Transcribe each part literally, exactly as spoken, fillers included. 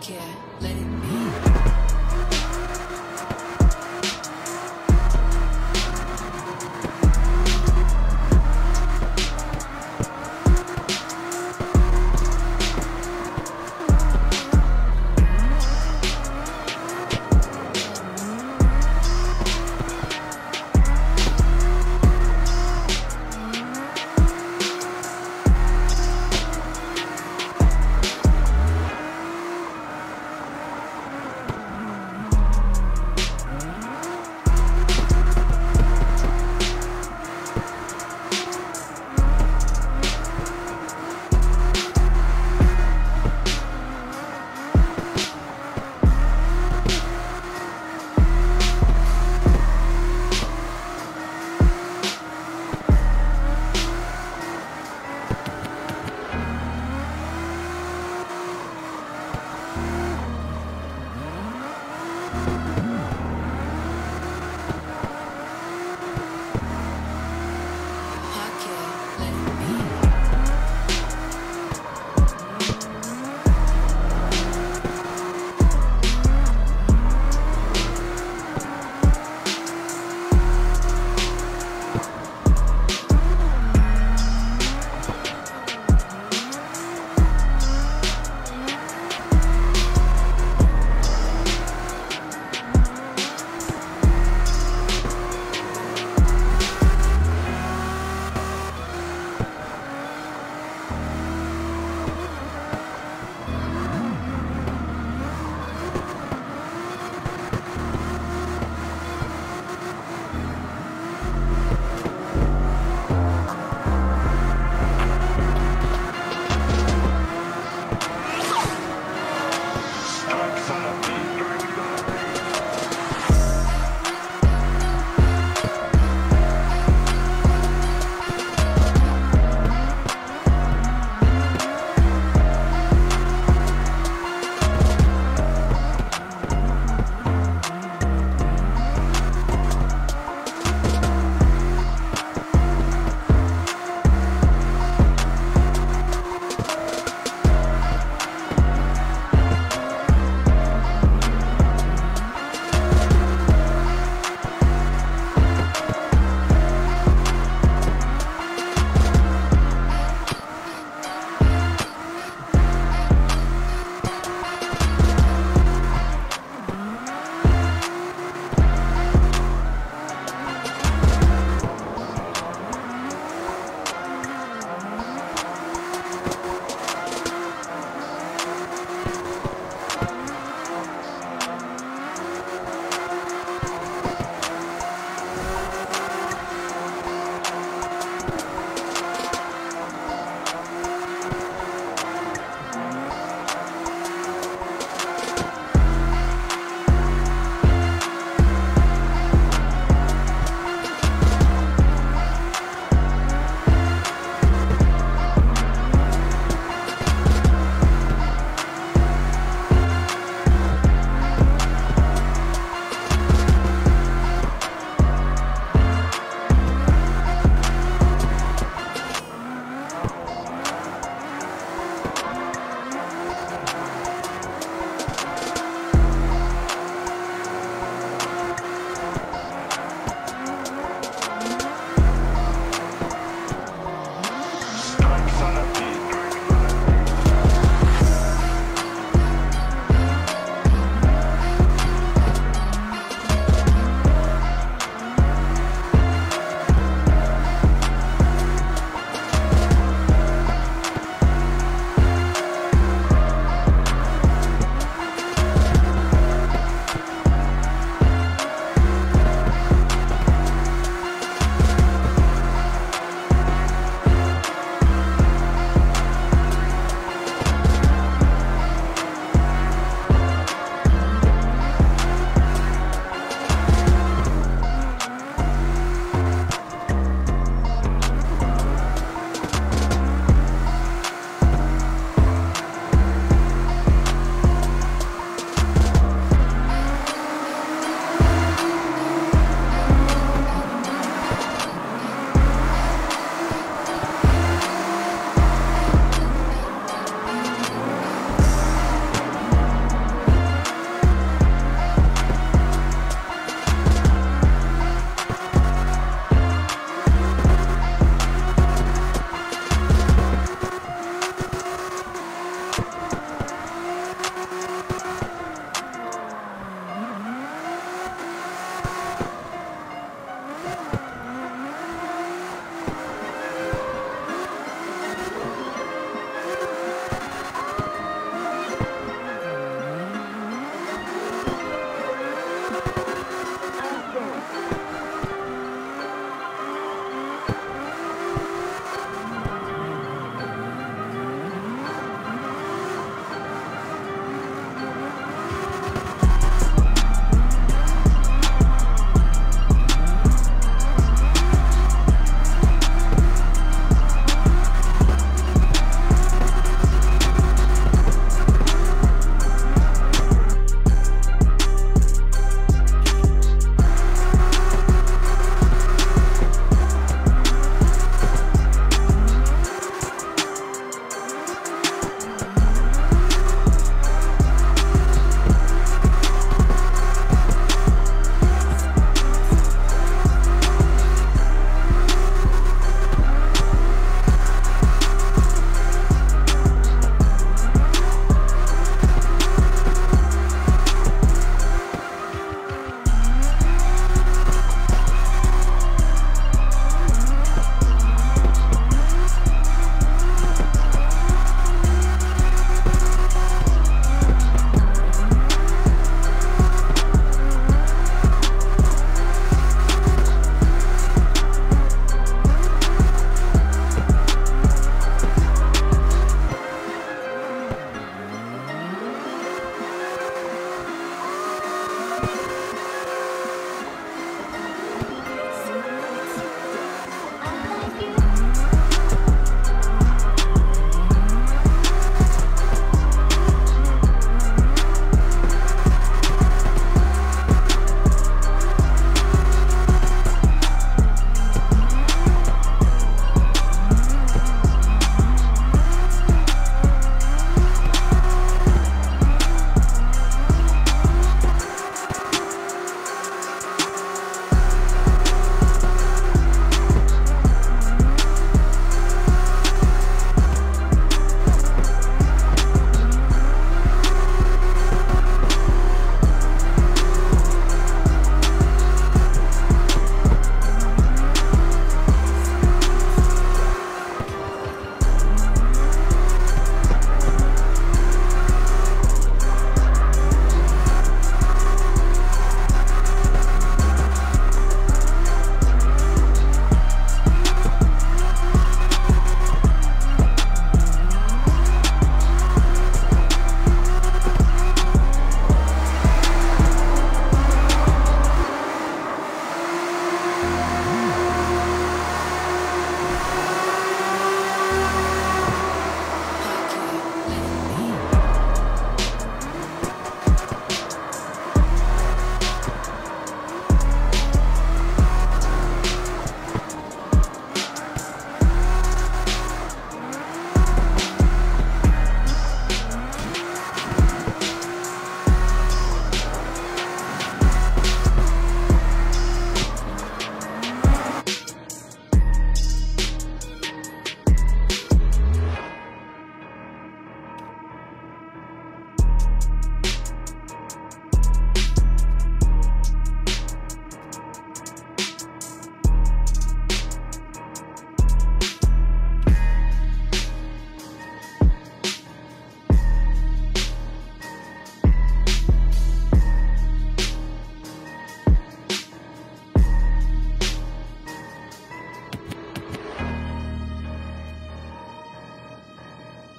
care, let it be.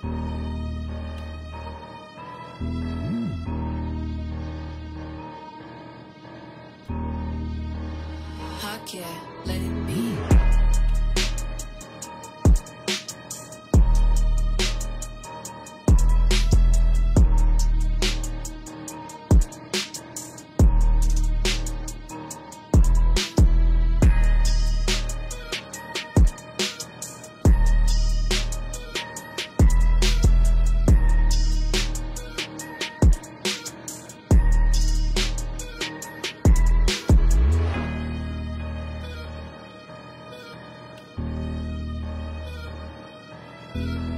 Heck yeah, let it be. Thank you.